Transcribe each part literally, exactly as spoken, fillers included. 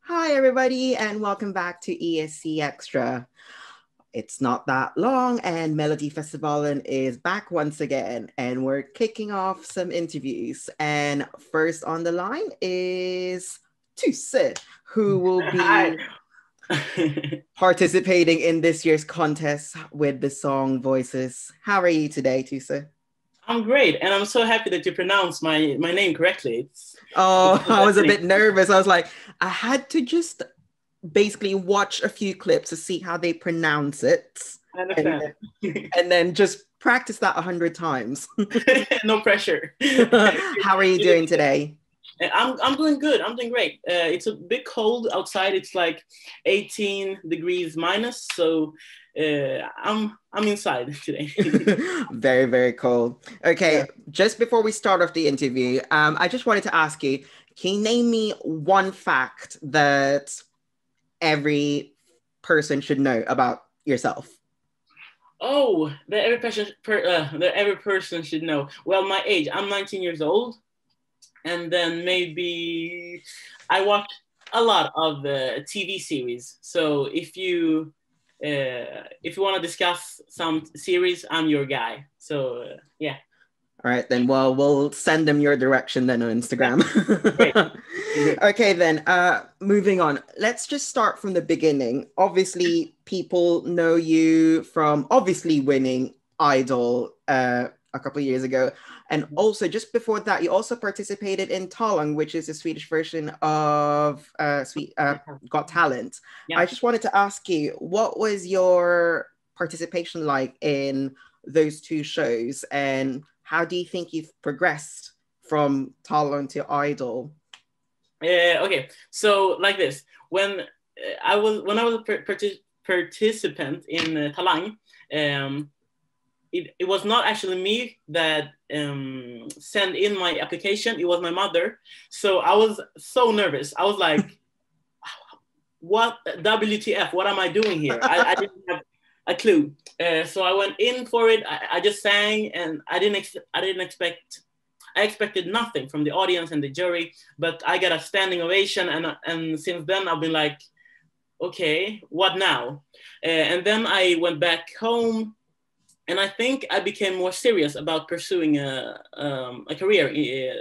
Hi everybody and welcome back to ESCXTRA. It's not that long and Melodifestivalen is back once again and we're kicking off some interviews, and first on the line is Tusse, who will be participating in this year's contest with the song Voices. How are you today, Tusse? I'm great, and I'm so happy that you pronounced my, my name correctly. It's, oh, it's I was a bit nervous. I was like, I had to just basically watch a few clips to see how they pronounce it. I understand. And then, and then just practice that a hundred times. No pressure. How are you doing today? I'm, I'm doing good. I'm doing great. Uh, it's a bit cold outside. It's like eighteen degrees minus, so uh, I'm I'm inside today. Very, very cold. Okay, yeah. Just before we start off the interview, um, I just wanted to ask you, can you name me one fact that every person should know about yourself? Oh, that every person per, uh, that every person should know. Well, my age. I'm nineteen years old. And then maybe I watch a lot of uh, T V series. So if you uh, if you want to discuss some series, I'm your guy. So uh, yeah. All right then. Well, we'll send them your direction then on Instagram. Okay then. Uh, moving on. Let's just start from the beginning. Obviously, people know you from obviously winning Idol. Uh, a couple of years ago. And also just before that, you also participated in Talang, which is the Swedish version of uh, Sweet, uh, Got Talent. Yeah. I just wanted to ask you, what was your participation like in those two shows? And how do you think you've progressed from Talang to Idol? Uh, okay, so like this, when I was, when I was a per partic participant in uh, Talang, um, It, it was not actually me that um, sent in my application. It was my mother. So I was so nervous. I was like, what, W T F, what am I doing here? I, I didn't have a clue. Uh, so I went in for it. I, I just sang and I didn't, ex I didn't expect, I expected nothing from the audience and the jury, but I got a standing ovation. And, and since then I've been like, okay, what now? Uh, and then I went back home. And I think I became more serious about pursuing a, um, a career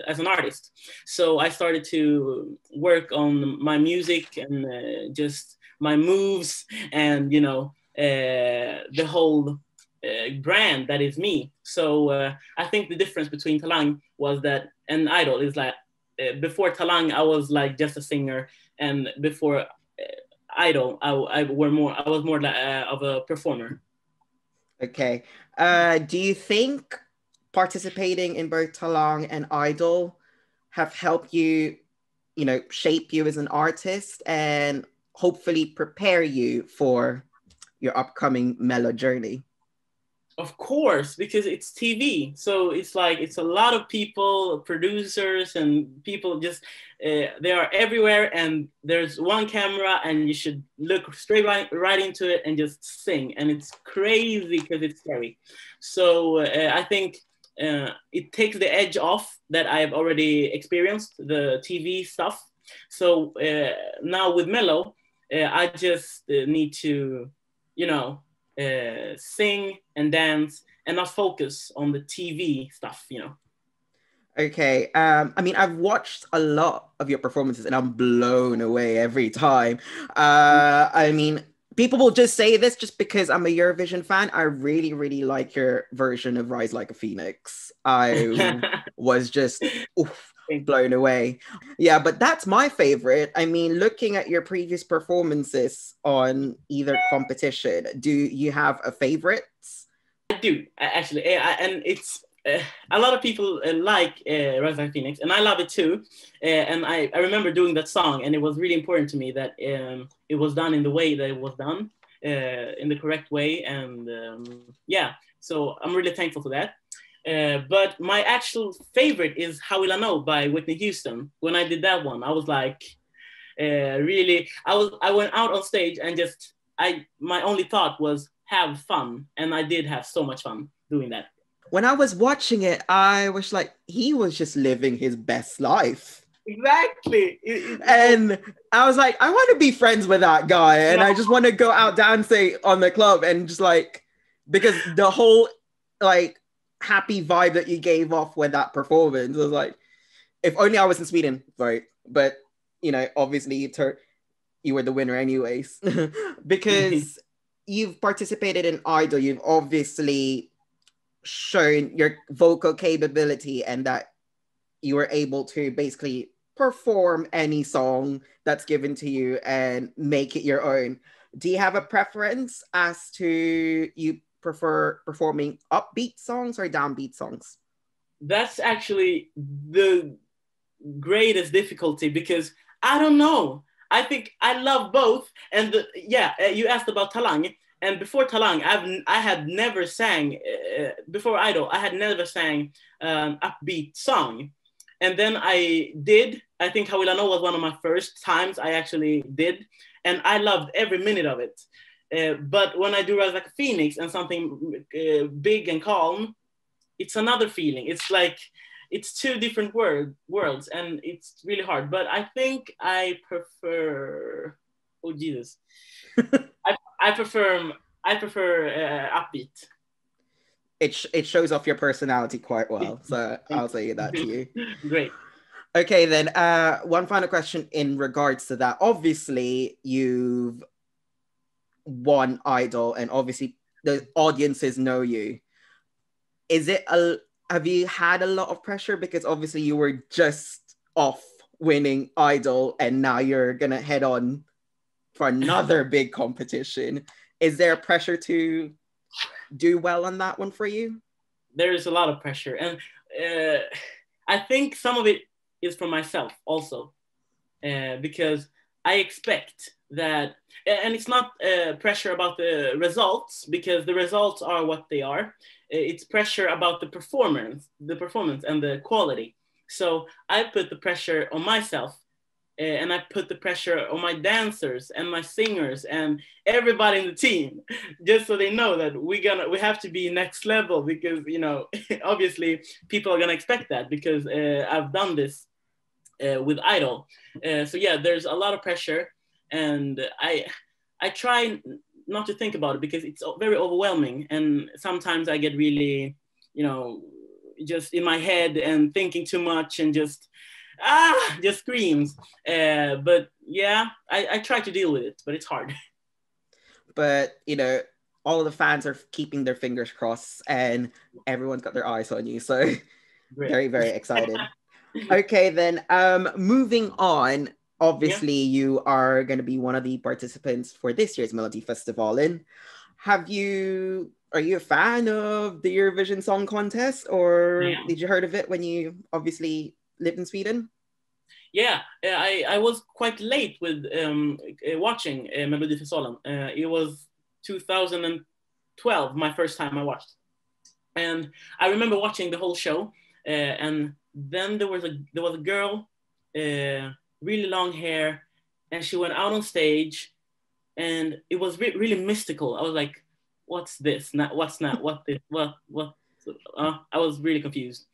as an artist. So I started to work on my music and uh, just my moves and, you know, uh, the whole uh, brand that is me. So uh, I think the difference between Talang was that, and Idol is like, uh, before Talang, I was like just a singer, and before uh, Idol, I, I, were more, I was more like, uh, of a performer. Okay. Uh, do you think participating in both Talang and Idol have helped you, you know, shape you as an artist and hopefully prepare you for your upcoming Mello journey? Of course, because it's T V. So it's like, it's a lot of people, producers and people just, uh, they are everywhere, and there's one camera and you should look straight right, right into it and just sing. And it's crazy because it's scary. So uh, I think uh, it takes the edge off that I've already experienced, the T V stuff. So uh, now with Mello, uh, I just uh, need to, you know, Uh, sing and dance and not focus on the T V stuff, you know. Okay. Um, I mean, I've watched a lot of your performances and I'm blown away every time. Uh, I mean, people will just say this just because I'm a Eurovision fan. I really, really like your version of Rise Like a Phoenix. I was just oof, blown away. Yeah, but that's my favorite. I mean, looking at your previous performances on either competition, do you have a favorite? I do, actually. I, and it's uh, a lot of people uh, like uh, Rise Like Phoenix, and I love it too. Uh, and I, I remember doing that song, and it was really important to me that um, it was done in the way that it was done, uh, in the correct way. And um, yeah, so I'm really thankful for that. Uh, but my actual favorite is How Will I Know by Whitney Houston. When I did that one, I was like, uh, really, I was, I went out on stage and just, I, my only thought was have fun. And I did have so much fun doing that. when I was watching it, I was like, he was just living his best life. Exactly. And I was like, I want to be friends with that guy. And yeah. I just want to go out dancing on the club and just like, because the whole like happy vibe that you gave off with that performance, I was like, if only I was in Sweden, right? But, you know, obviously you, tur- you were the winner anyways. Because you've participated in Idol, you've obviously shown your vocal capability and that you were able to basically perform any song that's given to you and make it your own. Do you have a preference as to you prefer performing upbeat songs or downbeat songs? That's actually the greatest difficulty because I don't know. I think I love both. And the, yeah, you asked about Talang. And before Talang, I've, I had never sang, uh, before Idol, I had never sang an um, upbeat song. And then I did, I think Hawilano was one of my first times I actually did. And I loved every minute of it. Uh, but when I do Rise Like a Phoenix and something uh, big and calm, it's another feeling. It's like, it's two different word, worlds and it's really hard. But I think I prefer, oh Jesus. I, I prefer, I prefer uh, upbeat. It, sh- it shows off your personality quite well. So I'll say that to you. Great. Okay, then uh, one final question in regards to that. Obviously, you've won Idol and obviously the audiences know you. Is it, a, have you had a lot of pressure? Because obviously you were just off winning Idol and now you're going to head on for another big competition. Is there pressure to do well on that one for you? There is a lot of pressure. And uh, I think some of it is for myself also, uh, because I expect that, and it's not uh, pressure about the results because the results are what they are. It's pressure about the performance, the performance and the quality. So I put the pressure on myself and I put the pressure on my dancers and my singers and everybody in the team, just so they know that we're gonna, we have to be next level because, you know, obviously people are gonna expect that because uh, I've done this uh, with Idol. Uh, so yeah, there's a lot of pressure and I, I try not to think about it because it's very overwhelming. And sometimes I get really, you know, just in my head and thinking too much and just, ah, just screams. Uh, but yeah, I, I try to deal with it, but it's hard. But, you know, all the fans are keeping their fingers crossed and everyone's got their eyes on you. So great. Very, very excited. Okay, then um, moving on. Obviously, yeah. You are going to be one of the participants for this year's Melodifestivalen. Have you... Are you a fan of the Eurovision Song Contest or yeah. Did you heard of it when you obviously... lived in Sweden? Yeah, I, I was quite late with um, watching uh, Melodifestivalen. Uh, it was two thousand twelve, my first time I watched. And I remember watching the whole show. Uh, and then there was a, there was a girl, uh, really long hair, and she went out on stage. And it was re- really mystical. I was like, what's this? Not, what's not? What this? What? What? Uh, I was really confused.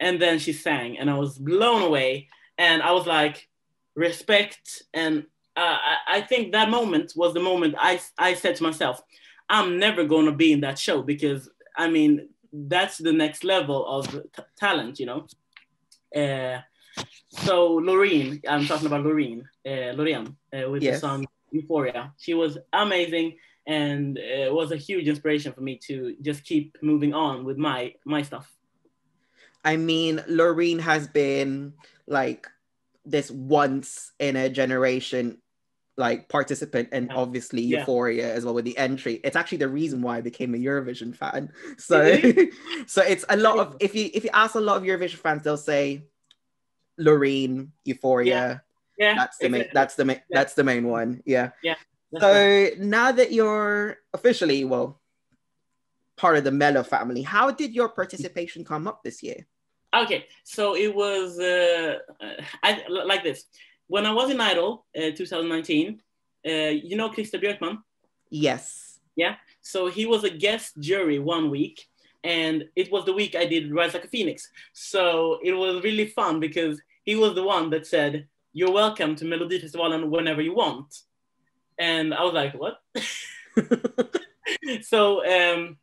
And then she sang and I was blown away. And I was like, respect. And uh, I, I think that moment was the moment I, I said to myself, I'm never going to be in that show because, I mean, that's the next level of t- talent, you know? Uh, so Loreen, I'm talking about Loreen, uh, Loreen uh, with yes. the song Euphoria. She was amazing and uh, was a huge inspiration for me to just keep moving on with my, my stuff. I mean, Loreen has been like this once in a generation, like participant, and yeah. obviously yeah. Euphoria as well with the entry. It's actually the reason why I became a Eurovision fan. So, so it's a lot of if you if you ask a lot of Eurovision fans, they'll say Loreen, Euphoria. Yeah, yeah. that's the main, that's the main, yeah. that's the main one. Yeah, yeah. So right. Now that you're officially well part of the Mello family, how did your participation come up this year? Okay, so it was uh, I, like this. When I was in Idol, uh, twenty nineteen, uh, you know Christopher Bjorkman? Yes. Yeah, so he was a guest jury one week And it was the week I did Rise Like a Phoenix. So it was really fun because he was the one that said, "You're welcome to Melodifestivalen whenever you want." And I was like, what? So, um,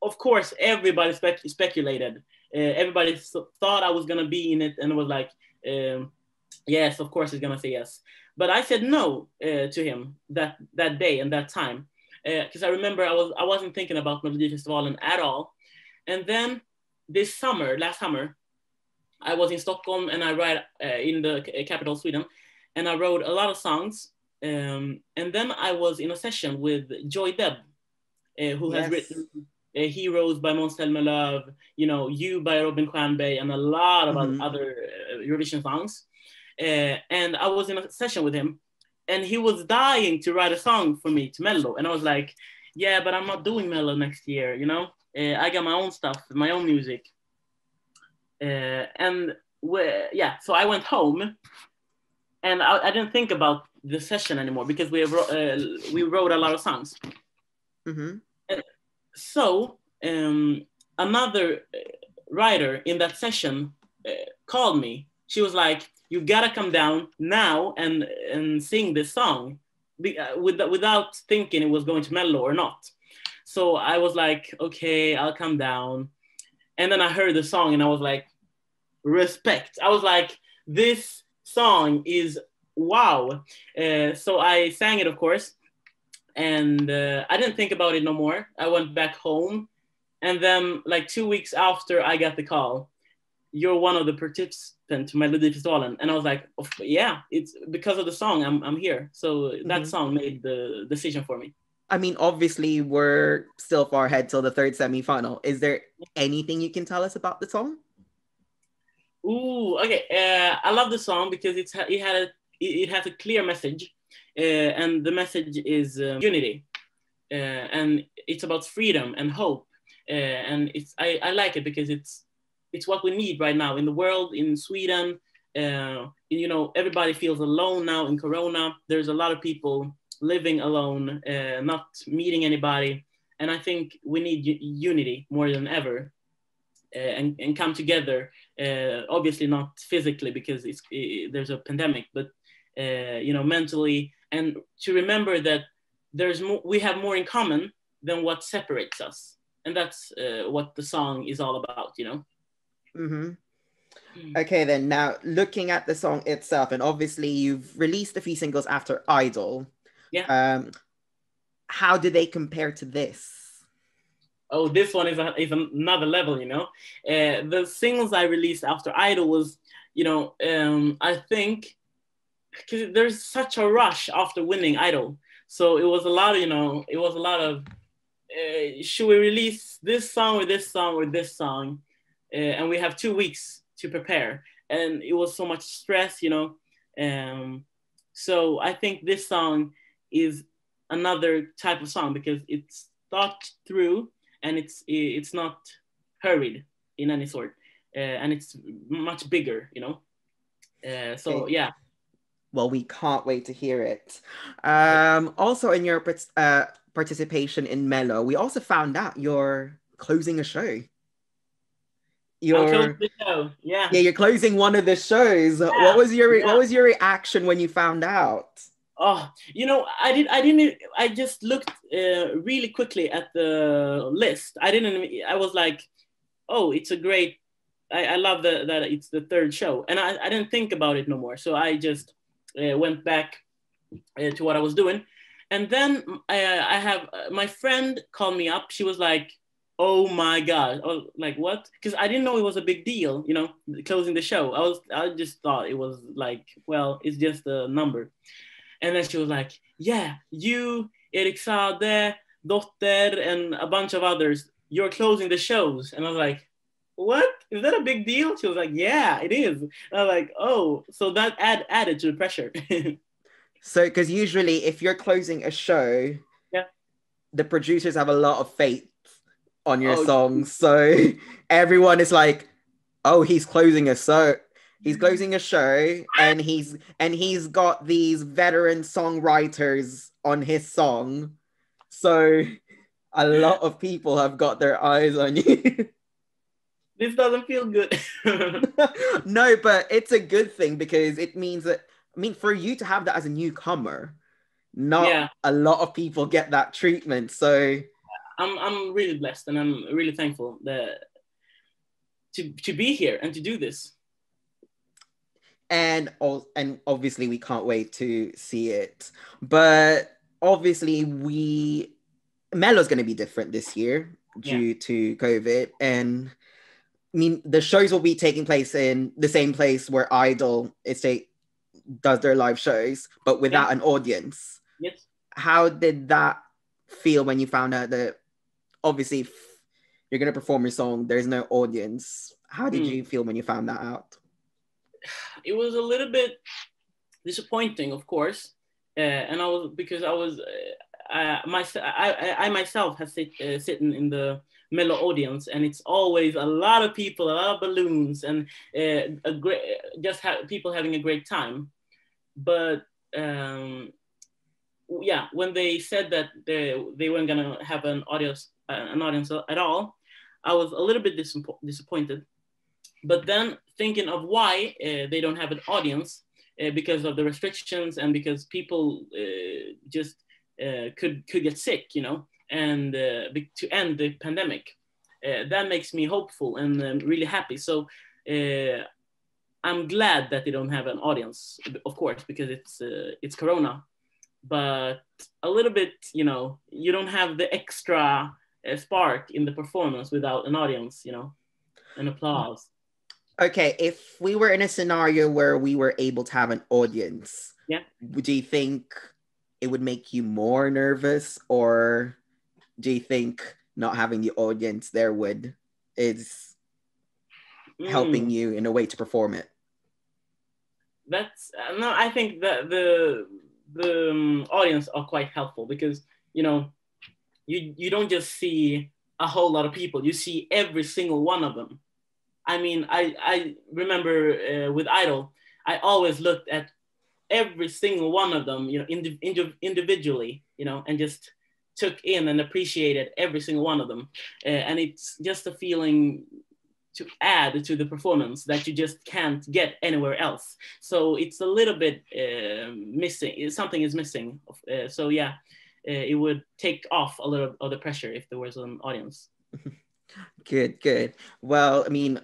of course, everybody spec speculated. Uh, everybody so thought I was going to be in it and was like, um, yes, of course he's going to say yes. But I said no uh, to him that, that day and that time. Because uh, I remember I, was, I wasn't thinking about Melodifestivalen at all. And then this summer, last summer, I was in Stockholm and I write uh, in the capital Sweden, and I wrote a lot of songs. Um, and then I was in a session with Joy Deb, uh, who yes. has written uh, Heroes by Monsell, My Love, you know, You by Robin Cranbey, and a lot of mm-hmm. other uh, Eurovision songs. Uh, and I was in a session with him, and he was dying to write a song for me to Mello. And I was like, yeah, but I'm not doing Mello next year, you know? Uh, I got my own stuff, my own music. Uh, and yeah, so I went home, and I, I didn't think about the session anymore because we have, uh, we wrote a lot of songs. Mm-hmm. And so um, another writer in that session uh, called me. She was like, "You gotta come down now and and sing this song," Be uh, with without thinking it was going to Mello or not. So I was like, "Okay, I'll come down." And then I heard the song and I was like, respect. I was like, this song is wow. Uh, so I sang it, of course. And uh, I didn't think about it no more. I went back home. And then like two weeks after, I got the call, "You're one of the participants to Melodifestivalen." And I was like, oh, yeah, it's because of the song I'm, I'm here. So that mm-hmm. song made the decision for me. I mean, obviously, we're still far ahead till the third semi-final. Is there anything you can tell us about the song? Ooh, okay. Uh, I love the song because it's it had a, it has a clear message, uh, and the message is um, unity, uh, and it's about freedom and hope, uh, and it's I, I like it because it's it's what we need right now in the world, in Sweden. Uh, you know, everybody feels alone now in Corona. There's a lot of people living alone, uh, not meeting anybody. And I think we need unity more than ever, uh, and, and come together. Uh, obviously not physically because it's, it, there's a pandemic, but uh, you know, mentally. And to remember that there's more, we have more in common than what separates us. And that's uh, what the song is all about, you know? Mm-hmm. Okay, then now looking at the song itself, and obviously you've released a few singles after Idol. Yeah. Um, how do they compare to this? Oh, this one is, a, is another level, you know. Uh, the singles I released after Idol was, you know, um, I think, because there's such a rush after winning Idol. So it was a lot of, you know, it was a lot of, uh, should we release this song or this song or this song? Uh, and we have two weeks to prepare. And it was so much stress, you know. Um, so I think this song is another type of song because it's thought through and it's it's not hurried in any sort, uh, and it's much bigger, you know. Uh, so okay. yeah. Well, we can't wait to hear it. Um, also, in your uh, participation in Mello, we also found out you're closing a show. You're closing the show. Yeah. Yeah, you're closing one of the shows. Yeah. What was your yeah. What was your reaction when you found out? Oh, you know, I did. I didn't. I just looked uh, really quickly at the list. I didn't. I was like, "Oh, it's a great." I, I love that that it's the third show, and I, I didn't think about it no more. So I just uh, went back uh, to what I was doing, and then I, I have uh, my friend called me up. She was like, "Oh my God!" I was like, "What?" Because I didn't know it was a big deal, you know, closing the show. I was. I just thought it was like, well, it's just a number. And then she was like, yeah, you, Eric Sade, Dotter, and a bunch of others, you're closing the shows. And I was like, what? Is that a big deal? She was like, yeah, it is. And I was like, oh, so that add, added to the pressure. So, because usually if you're closing a show, yeah, the producers have a lot of faith on your oh, songs. So everyone is like, oh, he's closing a show. He's closing a show, and he's and he's got these veteran songwriters on his song. So a lot of people have got their eyes on you. This doesn't feel good. No, but it's a good thing because it means that, I mean, for you to have that as a newcomer, not yeah. a lot of people get that treatment. So I'm, I'm really blessed, and I'm really thankful that to, to be here and to do this. And, and obviously we can't wait to see it, but obviously we, Melo's going to be different this year due yeah. to COVID. And I mean, the shows will be taking place in the same place where Idol is take, does their live shows, but without yeah. an audience. Yes. How did that feel when you found out that obviously if you're going to perform your song, there's no audience? How did mm. you feel when you found that out? It was a little bit disappointing, of course. Uh, and I was, because I was, uh, I, my, I, I myself have sit, uh, sitting in the Mello audience, and it's always a lot of people, a lot of balloons, and uh, a great, just ha people having a great time. But um, yeah, when they said that they, they weren't gonna have an audience, uh, an audience at all, I was a little bit disapp disappointed. But then thinking of why uh, they don't have an audience, uh, because of the restrictions and because people uh, just uh, could could get sick, you know, and uh, to end the pandemic, uh, that makes me hopeful and um, really happy. So uh, I'm glad that they don't have an audience, of course, because it's uh, it's Corona. But a little bit, you know, you don't have the extra uh, spark in the performance without an audience, you know, and applause. Okay, if we were in a scenario where we were able to have an audience, yeah, do you think it would make you more nervous, or do you think not having the audience there would is mm. helping you in a way to perform it? That's uh, no, I think that the the um, audience are quite helpful, because you know you you don't just see a whole lot of people, you see every single one of them. I mean, I, I remember uh, with Idol, I always looked at every single one of them, you know, indi indi individually, you know, and just took in and appreciated every single one of them. Uh, and it's just a feeling to add to the performance that you just can't get anywhere else. So it's a little bit uh, missing, something is missing. Uh, so yeah, uh, it would take off a little of the pressure if there was an audience. Good, good. Well, I mean,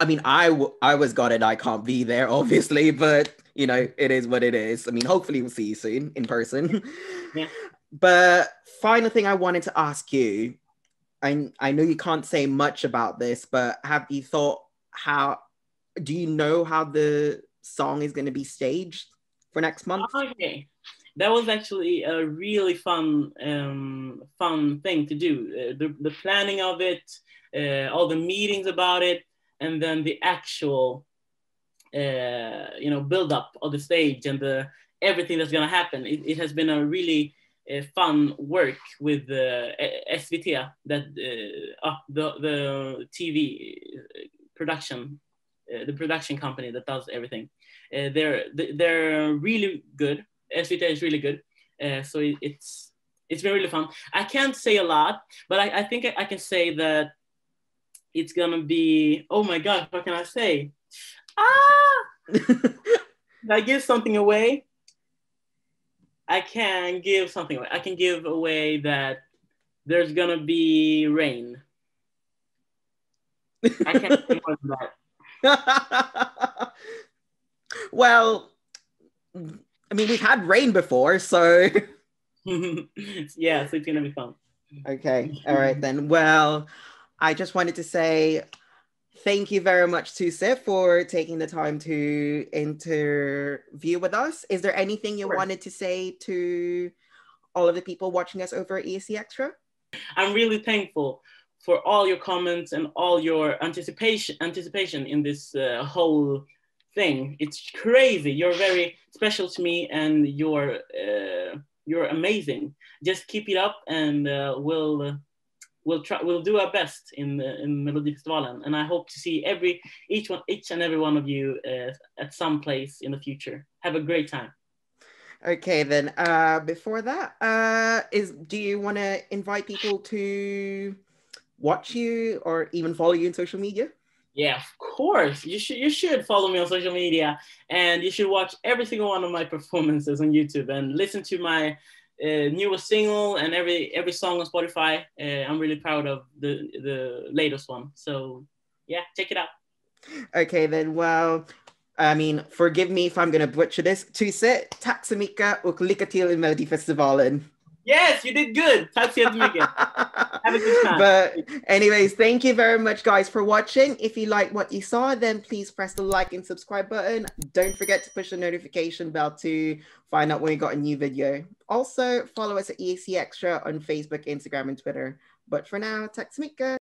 I mean, I, w I was gutted I can't be there, obviously, but, you know, it is what it is. I mean, hopefully we'll see you soon in person. Yeah. But final thing I wanted to ask you, I, I know you can't say much about this, but have you thought how, do you know how the song is going to be staged for next month? Okay. That was actually a really fun, um, fun thing to do. Uh, the, the planning of it, uh, all the meetings about it, and then the actual, uh, you know, build up of the stage and the everything that's gonna happen. It, it has been a really uh, fun work with uh, S V T, that uh, uh, the the T V production, uh, the production company that does everything. Uh, they're they're really good. S V T is really good, uh, so it, it's it's been really fun. I can't say a lot, but I, I think I, I can say that it's gonna be. Oh my God, what can I say? Ah, Did I give something away? I can give something away. I can give away that there's gonna be rain. I can't say more than that. Well. I mean, we've had rain before, so... Yeah, so it's going to be fun. Okay, all right then. Well, I just wanted to say thank you very much, Tusse, for taking the time to interview with us. Is there anything you wanted to say to all of the people watching us over at E S C X T R A? I'm really thankful for all your comments and all your anticipation, anticipation in this uh, whole... thing. It's crazy. You're very special to me, and you're uh, you're amazing. Just keep it up, and uh, we'll uh, we'll try. We'll do our best in uh, in Melodifestivalen, and I hope to see every each one, each and every one of you uh, at some place in the future. Have a great time. Okay, then uh, before that, uh, is do you want to invite people to watch you or even follow you on social media? Yeah, of course. You should you should follow me on social media, and you should watch every single one of my performances on YouTube and listen to my uh, newest single and every every song on Spotify. Uh, I'm really proud of the the latest one. So yeah, check it out. Okay, then. Well, I mean, forgive me if I'm gonna butcher this. Tusse, tack så mycket och lycka till i Melodifestivalen. Yes, you did good. Have a good time. But anyways, thank you very much, guys, for watching. If you like what you saw, then please press the like and subscribe button. Don't forget to push the notification bell to find out when we got a new video. Also, follow us at E S C Extra on Facebook, Instagram, and Twitter. But for now, tack så mycket.